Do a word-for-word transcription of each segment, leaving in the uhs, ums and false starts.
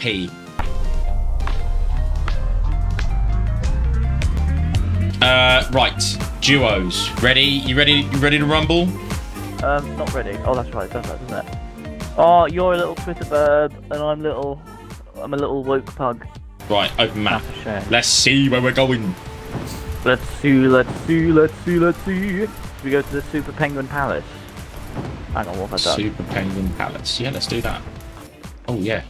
happy. Uh, right, duos. Ready? You ready? You ready to rumble? Um, not ready. Oh, that's right. It does that, doesn't it? Oh, you're a little Twitter bird, and I'm little. I'm a little woke pug. Right, open map. Let's see where we're going. Let's see. Let's see. Let's see. Let's see. Should we go to the Super Penguin Palace? Hang on, what have I done? Super Penguin Palace. Yeah, let's do that. Oh yeah.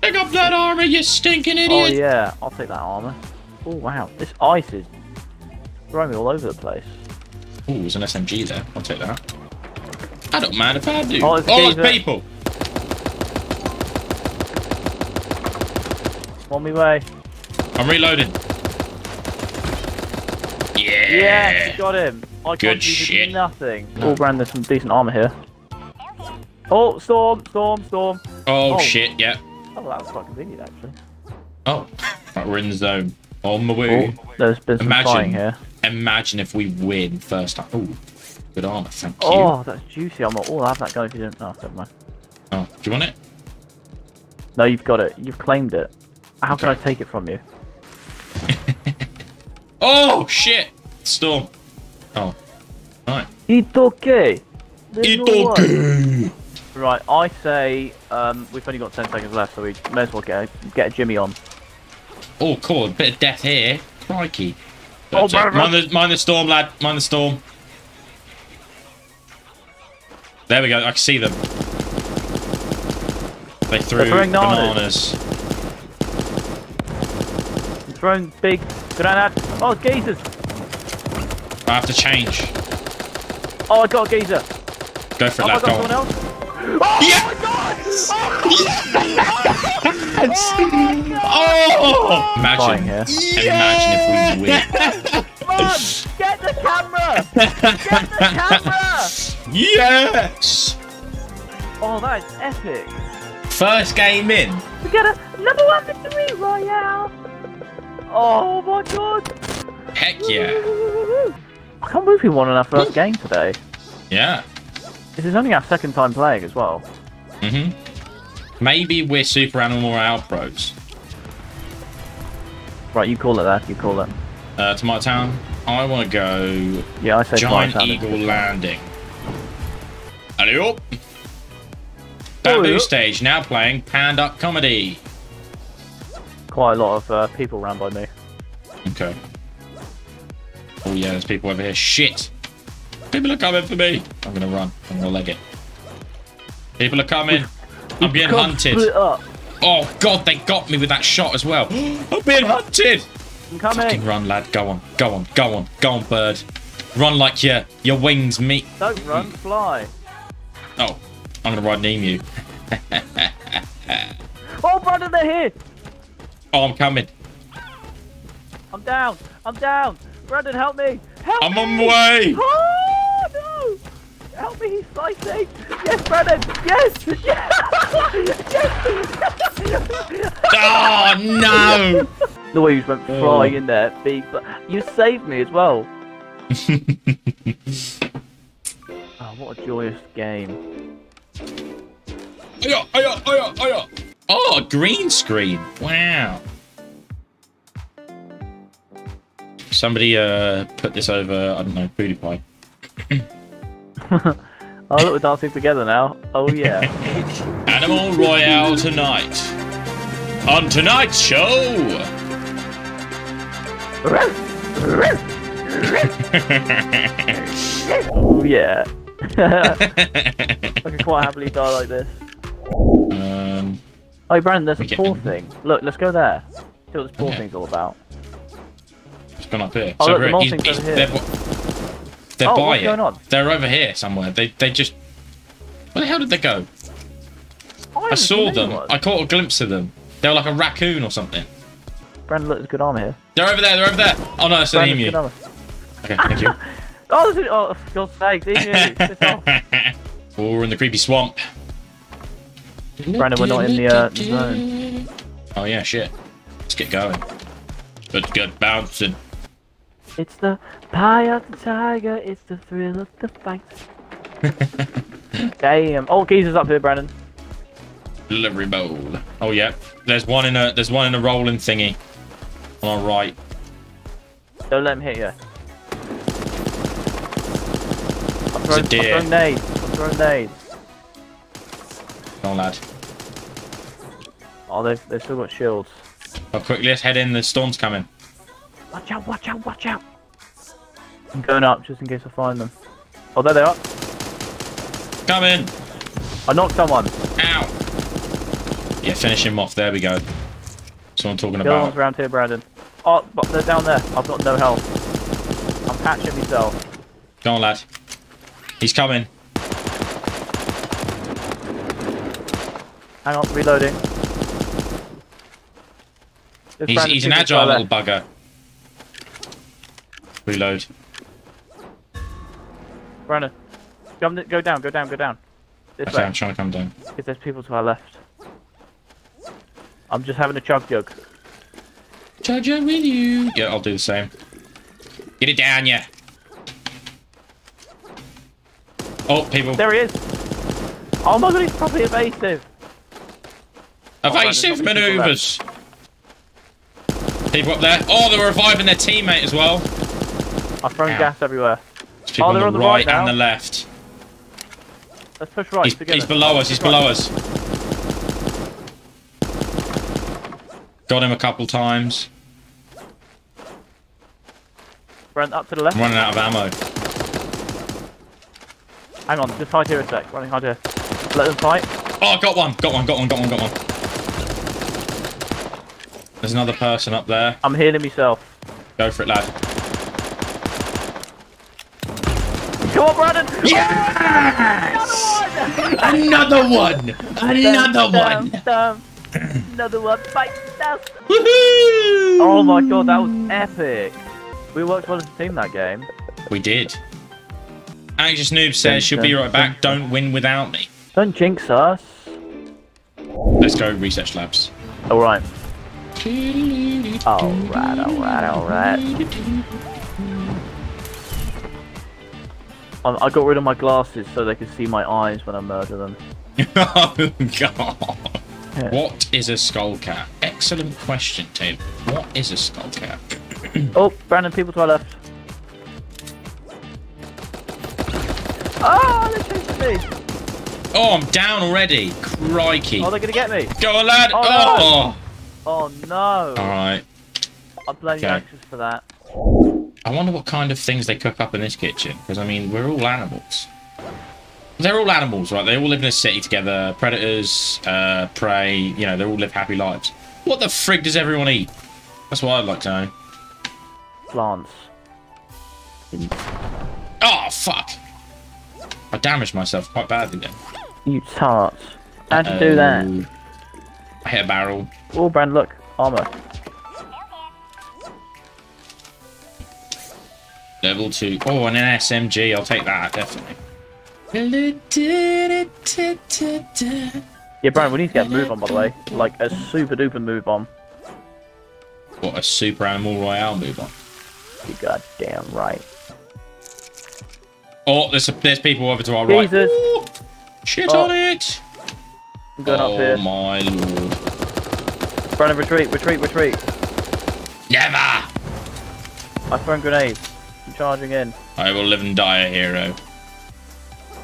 Pick up that armor, you stinking idiot! Oh yeah, I'll take that armor. Oh wow, this ice is throwing me all over the place. Ooh, there's an S M G there. I'll take that. I don't mind if I do. Oh, it's all those people. On me way. I'm reloading. Yeah. Yes, got him. I Good shit. Nothing. No. All brand, there's some decent armor here. Oh, storm, storm, storm. Oh, oh. shit, yeah. Oh, that was quite convenient actually. Oh, right, we're in the zone. On the way. Oh, there's been some imagine, flying here. Imagine if we win first time. Ooh. Good armor, thank you. Oh, that's juicy armor. Oh, I'll have that going if you didn't. Oh, never mind. Oh, do you want it? No, you've got it. You've claimed it. How okay. can I take it from you? Oh, shit! Storm. Oh. Alright. It's okay. It's okay. Right, I say um, we've only got ten seconds left, so we may as well get a, get a Jimmy on. Oh, cool. A bit of death here. Crikey. Oh, mind the, mind the storm, lad. Mind the storm. There we go, I can see them. They threw bananas. They're throwing big granite. Oh, geezers! I have to change. Oh, I got a geezer. Go for it, lad. Go on. Oh, yes! My God! Oh, my God! Oh! Imagine. Imagine if we win. Come on! Get the camera! Get the camera! Yes! Oh, that is epic. First game in. We get a number one victory royale. Oh my God. Heck yeah. I can't believe we won on our first Ooh. game today. Yeah. This is only our second time playing as well. Mm-hmm. Maybe we're Super Animal Royale pros. Right, you call it that. You call it. Uh, to my town, I want to go yeah, I say Giant Eagle Landing. Alley-oop. Bamboo stage, now playing Panda Comedy. Quite a lot of uh, people round by me. Okay. Oh yeah, there's people over here. Shit! People are coming for me. I'm gonna run. I'm gonna leg it. People are coming. We've, I'm being hunted. Oh God, they got me with that shot as well. I'm being hunted. I'm coming. Fucking run, lad. Go on. Go on. Go on. Go on, bird. Run like your your wings meet. Don't run, fly. Oh, I'm gonna ride an emu. Oh, brother, they're here! Oh, I'm coming. I'm down. I'm down. Brandon, help me. Help I'm me. on my way. Oh, no. Help me, he's slicing. Yes, Brandon. Yes. Yes. Oh, no. The way you went flying oh. in there, big. But you saved me as well. Oh, what a joyous game. Hiya, hiya, hiya, hiya. Oh, green screen. Wow. Somebody uh, put this over, I don't know, PewDiePie. Oh, look, we're dancing together now. Oh, yeah. Animal Royale tonight. On tonight's show. Oh, yeah. I can quite happily die like this. Um, oh, Brandon, there's a poor thing. Look, let's go there. See what this poor okay. thing's all about. It's gone up here. Oh, so look, the more thing's over here. They're, they're oh, by what's it. Going on? They're over here somewhere. They they just... Where the hell did they go? I, I saw them. I caught a glimpse of them. They were like a raccoon or something. Brandon, look, there's good armor here. They're over there. They're over there. Oh, no, it's Brandon's an emu. Okay, thank you. Oh, this is, oh, for God's sake, did you? Oh, we're in the creepy swamp. Brandon, we're not in the uh, zone. Oh, yeah, shit. Let's get going. Let's get bouncing. It's the pie of the tiger, it's the thrill of the fight. Damn. Oh, geezer's up here, Brandon. Delivery bowl. Oh yeah, there's one in a there's one in a rolling thingy on our right. Don't let him hit you. It's a deer. I'm throwing nades. I'm throwing nades. Come on, lad. Oh, they've, they've still got shields. Oh, quickly, let's head in. The storm's coming. Watch out, watch out, watch out. I'm going up just in case I find them. Oh, there they are. Come in. I knocked someone. Ow. Yeah, finish him off. There we go. Someone talking about. The other one's around here, Brandon. Oh, but they're down there. I've got no health. I'm patching myself. Come on, lad. He's coming. Hang on, reloading. He's, he's an agile little bugger. Reload. Brandon, come, go down, go down, go down. This okay, way. I'm trying to come down. Because there's people to our left. I'm just having a chug jug. Chug jug with you. Yeah, I'll do the same. Get it down, yeah. Oh, people. There he is. Oh my god, he's probably evasive. Evasive oh, maneuvers. People up there. Oh, they're reviving their teammate as well. I've thrown Ow. gas everywhere. There's people oh, they're on the, on the right, right and the left. Let's push right. He's, he's below us. He's right. below us. Got him a couple times. Run up to the left. I'm running out of ammo. Hang on, just hide here a sec. Running hide here. Let them fight. Oh, got one, got one, got one, got one, got one. There's another person up there. I'm healing myself. Go for it, lad. Come on, Brandon! Yes! Another one! Another one! Another one! Another one bites us! Woohoo! Oh my god, that was epic. We worked well as a team that game. We did. Anxious Noob says she'll be right back. Don't win without me. Don't jinx us. Let's go research labs. All right. All right. All right. All right. I got rid of my glasses so they could see my eyes when I murder them. Oh god. Yeah. What is a skull cap? Excellent question, Tim. What is a skull cap? Oh, Brandon, people to our left. Oh, they're chasing me! Oh, I'm down already. Crikey. Oh, they're gonna get me. Go on, lad. Oh, oh. No. Oh, no. All right. I blame okay. you anxious for that. I wonder what kind of things they cook up in this kitchen. Because, I mean, we're all animals. They're all animals, right? They all live in a city together. Predators, uh, prey. You know, they all live happy lives. What the frig does everyone eat? That's what I'd like to know. Plants. Oh, fuck. I damaged myself quite badly then. You tart. How'd you do that? I hit a barrel. Oh, Brand, look. Armor. Level two. Oh, and an S M G. I'll take that, definitely. Yeah, Brand, we need to get a move on, by the way. Like, a super-duper move on. What, a Super Animal Royale move on? You goddamn right. Oh, there's a, there's people over to our Jesus. right. Ooh, shit oh. on it! I'm going oh up here. my lord! Brandon, retreat, retreat, retreat! Never! I've thrown grenades. I'm charging in. I will live and die a hero.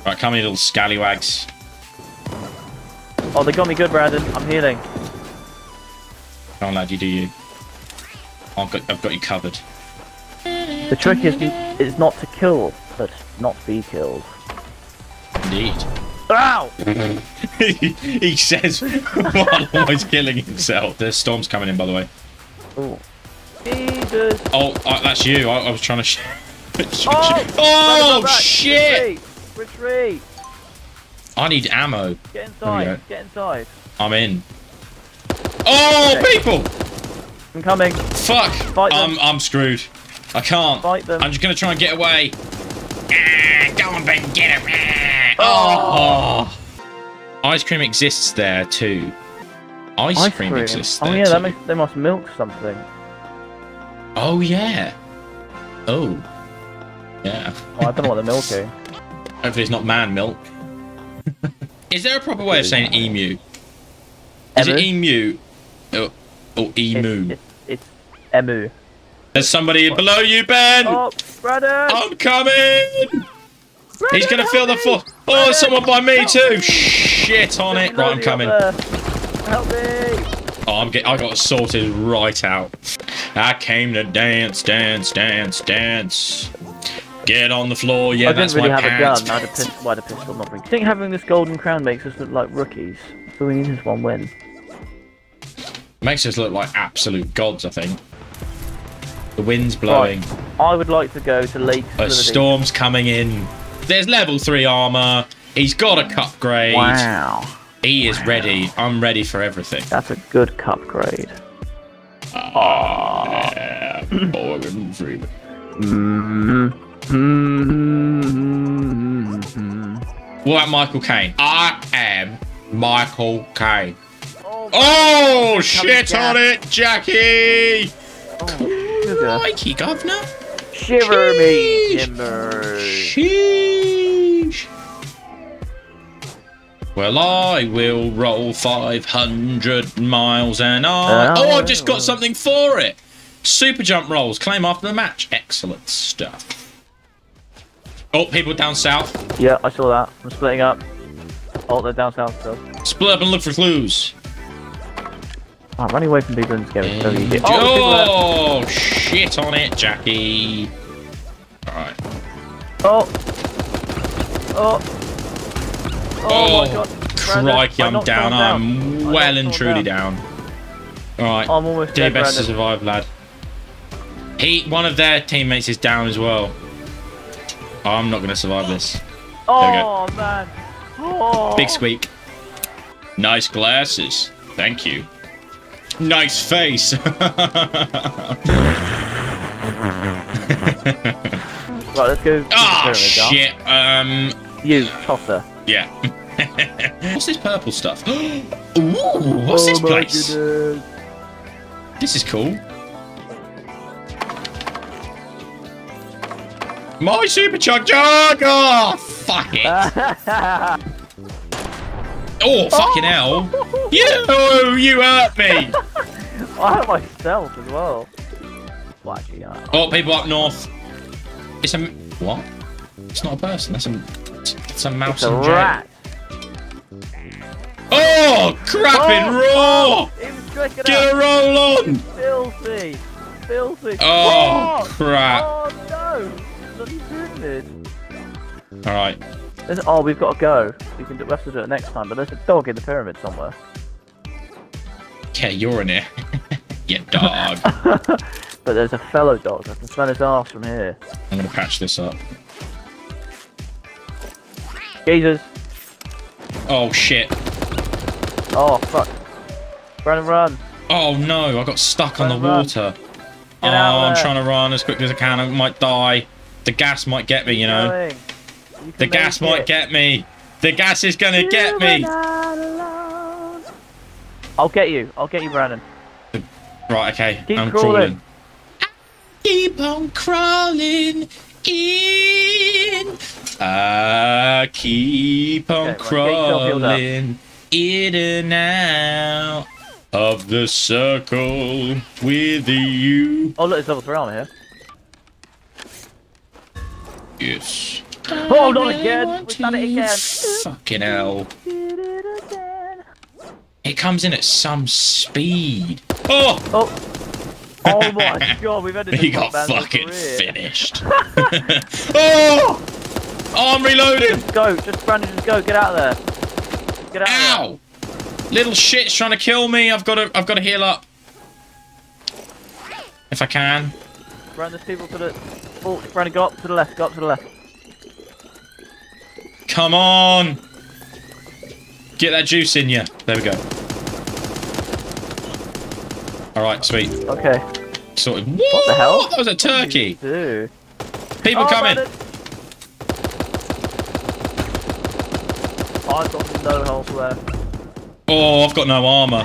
Right, come here, little scallywags. Oh, they got me good, Brandon. I'm healing. Come on, lad, you do you. I've got, I've got you covered. The trick is, is not to kill. But not be killed. Indeed. Ow! he, he says while always killing himself. The storm's coming in, by the way. Oh. Jesus. Oh, uh, that's you. I, I was trying to. Sh oh! Oh shit! Retreat. Retreat. I need ammo. Get inside. Get inside. I'm in. Oh, okay. People! I'm coming. Fuck! Fight I'm them. I'm screwed. I can't. Fight them. I'm just gonna try and get away. Ah, go on, Ben, get him! Ah. Oh. Oh. Ice cream exists there too. Ice, Ice cream, cream exists there. Oh yeah, too. That makes, they must milk something. Oh yeah. Oh. Yeah. Oh, I don't know what they're milking. Hopefully it's not man milk. Is there a proper way of saying emu? Is it emu? Oh, oh emu. It's, it's, it's emu. There's somebody what? below you, Ben. Oh, brother! I'm coming. Brother, he's gonna fill the floor. Oh, there's someone by me help too. Me. Shit on it. Right, I'm coming. Help me. Oh, I'm get, I got sorted right out. I came to dance, dance, dance, dance. Get on the floor, yeah, I that's really my pants. I didn't really have a gun, I had a, well, I had a pistol, nothing. I think having this golden crown makes us look like rookies, so we need this one win. Makes us look like absolute gods, I think. The wind's blowing. Right. I would like to go to Lake Solidity. A storm's coming in. There's level three armor. He's got a cup grade. Wow. He is wow. ready. I'm ready for everything. That's a good cup grade. Ah, yeah. Morgan Freeman. Mm-hmm. Mm-hmm. What about Michael Caine? I am Michael Caine. Oh, oh shit on it, Jackie! Oh, Mikey, governor. Shiver me timbers. Sheesh. Well, I will roll five hundred miles and I... Oh, I just got something for it. Super jump rolls. Claim after the match. Excellent stuff. Oh, people down south. Yeah, I saw that. I'm splitting up. Oh, they're down south still. Split up and look for clues. Oh, run away from people in this game. So easy. Oh, oh shit on it, Jackie. All right. Oh. Oh. Oh, oh my God. Crikey, I'm down. down. I'm well and truly down. down. Alright. I'm almost dead. Do best to survive, lad. He, one of their teammates is down as well. Oh, I'm not going to survive this. Oh, there we go. Man. Oh. Big squeak. Nice glasses. Thank you. Nice face. Right, let's go. Oh, shit. Um, you, tosser. Yeah. What's this purple stuff? Ooh, what's oh this place? Goodness. This is cool. My super chug jug! Oh, fuck it. Oh, fucking hell. You, you hurt me. I hurt myself as well. Oh, people up north. It's a... What? It's not a person. That's a... It's a mouse it's a and rat. Oh, crapping oh, raw! Oh, get a roll on! Filthy! Filthy! Oh, oh crap! Oh no! It's alright. Oh, we've got to go. We can do, we have to do it next time, but there's a dog in the pyramid somewhere. Yeah, you're in here. Yeah, dog. But there's a fellow dog. I can smell his arse from here. I'm gonna patch this up. Jesus. Oh shit. Oh fuck. Run and run. Oh no, I got stuck run on the water. Oh, I'm there. trying to run as quickly as I can. I might die. The gas might get me, you know. You the gas it. might get me. The gas is gonna you get me. I'll get you. I'll get you, Brandon. Right, okay. Keep I'm crawling. crawling. Keep on crawling. In. I keep on okay, crawling in and out of the circle with you. Oh, look, it's level three on here. Yes. Oh, not again. We've done it again. Fucking hell. It comes in at some speed. Oh! Oh! Oh my God, we've ended this He got fucking finished. Oh! Oh, I'm reloading. Just go, just Brandon, just go. Get out of there. Get out. Ow! Of there. Little shit's trying to kill me. I've got to, I've got to heal up. If I can. Brandon, there's people to the. Oh, Brandon, go up to the left. Go up to the left. Come on! Get that juice in you. There we go. All right, sweet. Okay. Sort of. What the hell? That was a turkey. Do? People oh, coming. I've got no holes left. Oh, I've got no armor.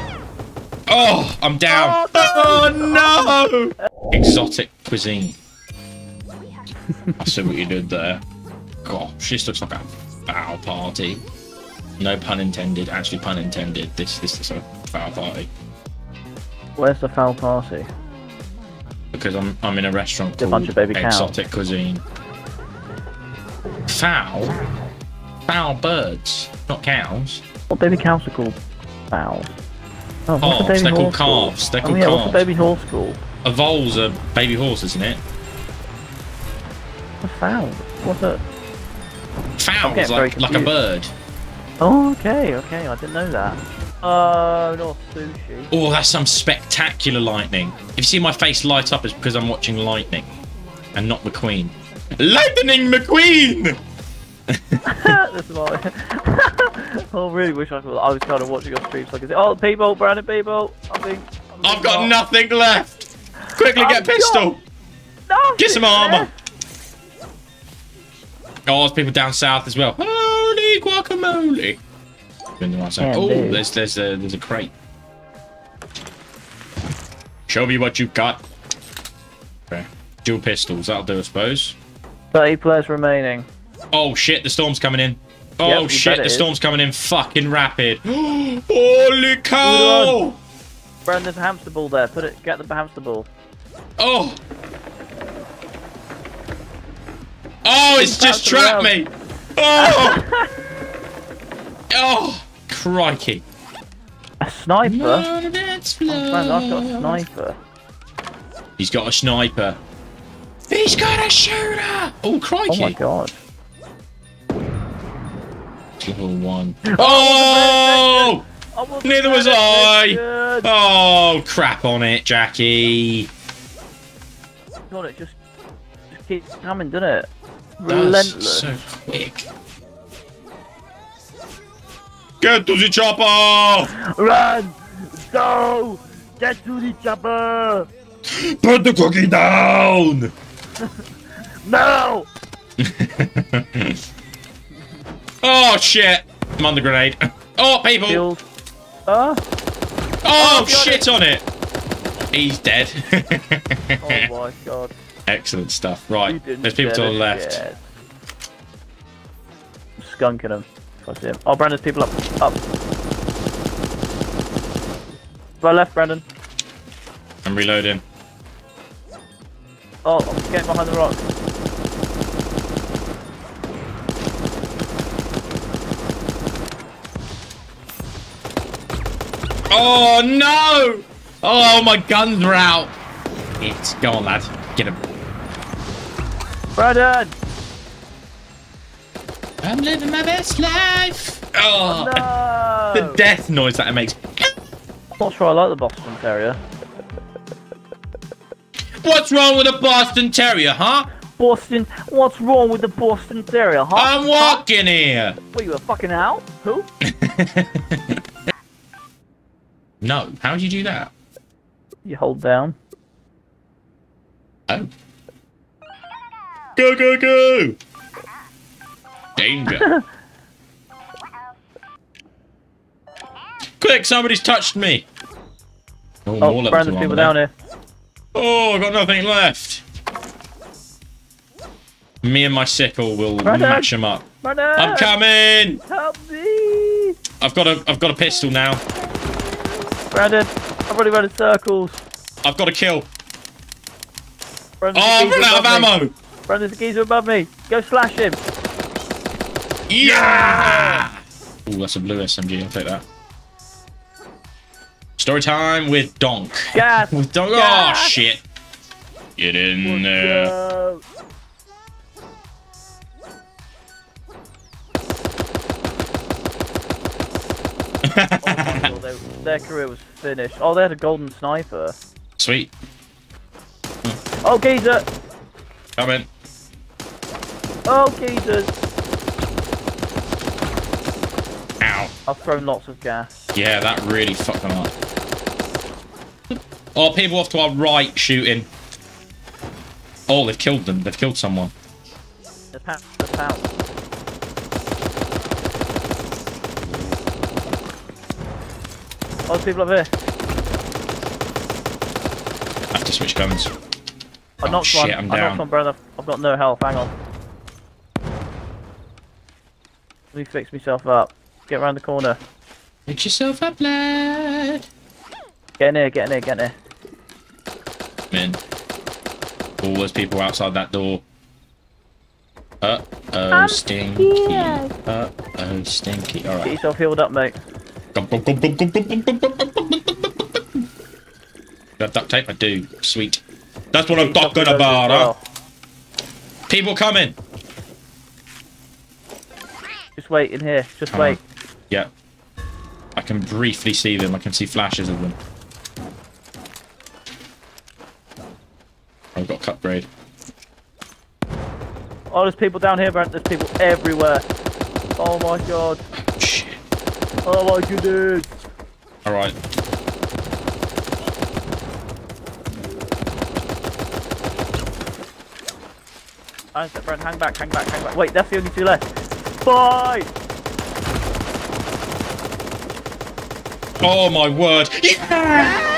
Oh, I'm down. Oh no! Oh, no. Exotic cuisine. I see what you did there. Gosh, this looks like a foul party. No pun intended. Actually, pun intended. This, this, this. foul party. Where's the foul party? Because I'm I'm in a restaurant called a bunch of baby Exotic cows. Cuisine. Foul? Foul birds, not cows. What baby cows are called? Foul. Oh, calves, the they're called calves. They're called oh, yeah, calves. What's a baby horse called? A vole's a baby horse, isn't it? A fowl? What's a... Fowls, like, like a bird. Oh, okay, okay, I didn't know that. Oh, not sushi. Oh, that's some spectacular lightning. If you see my face light up, it's because I'm watching Lightning. And not McQueen. Lightning McQueen! That's I oh, really wish I could. I was kind of watching your stream so I could say, oh, people, Brandon, people. I think, I think I've got not. nothing left. Quickly get I've pistol. Get some armor. Oh, there's people down south as well. Holy guacamole. Yeah, oh, dude. there's there's a, there's a crate. Show me what you've got. Okay. Dual pistols, that'll do, I suppose. thirty players remaining. Oh shit, the storm's coming in. Oh yep, shit, the storm's is. coming in fucking rapid. Holy cow! Brandon's hamster ball there, put it get the hamster ball. Oh! Oh, it's just trapped me! Oh! Oh, crikey. A sniper? No, oh, man, I've got a sniper. He's got a sniper. He's got a shooter! Oh, crikey. Oh, my God. Level one. Oh! oh neither was I! Oh, crap on it, Jackie. God, it just, just keeps coming, doesn't it? Relentless. So quick. Get to the chopper! Run! Go! Get to the chopper! Put the cookie down! No! Oh shit! I'm on the grenade. Oh, people! Huh? Oh, oh shit on it! He's dead. Oh my God. Excellent stuff. Right, there's people to the left. Yet. Skunking them. Oh, Brandon's people up. Up. To our left, Brandon. I'm reloading. Oh, I'm getting behind the rock. Oh, no! Oh, my guns are out. It's go on, lad. Get him. Brandon! I'm living my best life! Oh, oh no. The death noise that it makes. I'm not sure I like the Boston Terrier. What's wrong with a Boston Terrier, huh? Boston, what's wrong with the Boston Terrier, huh? I'm walking huh? here! What, you a fucking owl? Who? No, how would you do that? You hold down. Oh. Go, go, go! Danger. Quick, somebody's touched me. Oh, oh Brandon's people down here. Oh, I've got nothing left. Me and my sickle will Brandon. match them up. Brandon. I'm coming. Help me. I've got a I've got a pistol now. Brandon, I've already run in circles. I've got a kill. Brandon's oh, I've run out of ammo. Me. Brandon's a geezer above me. Go slash him. Yeah! Oh, that's a blue S M G. I'll take that. Story time with Donk. Yes. With Donk. Yes. Oh shit! Get in there. Uh... Oh, they, their career was finished. Oh, they had a golden sniper. Sweet. Oh, geezer. Come in. Oh, geezers. I've thrown lots of gas. Yeah, that really fucked them up. Oh, people off to our right shooting. Oh, they've killed them. They've killed someone. The power, the power. Oh, there's people up here. I have to switch guns. I knocked oh, shit, one. I'm down. I knocked one, brother. I've got no health. Hang on. Let me fix myself up. Get around the corner. Make yourself up, lad. Get in here, get in here, get in here. I'm in. Oh, there's people outside that door. Uh-oh, stinky. Uh-oh, stinky. All right. Get yourself healed up, mate. Do I have duct tape? I do. Sweet. That's what I'm talking about, huh? People coming. Just wait in here. Just Come wait. On. Yeah. I can briefly see them. I can see flashes of them. I've got cut braid. Oh, there's people down here, Brent. There's people everywhere. Oh my god. Oh, shit. Oh my goodness. All right. I said, Brent, hang back, hang back, hang back. Wait, that's the only two left. Bye. Oh my word! Yes!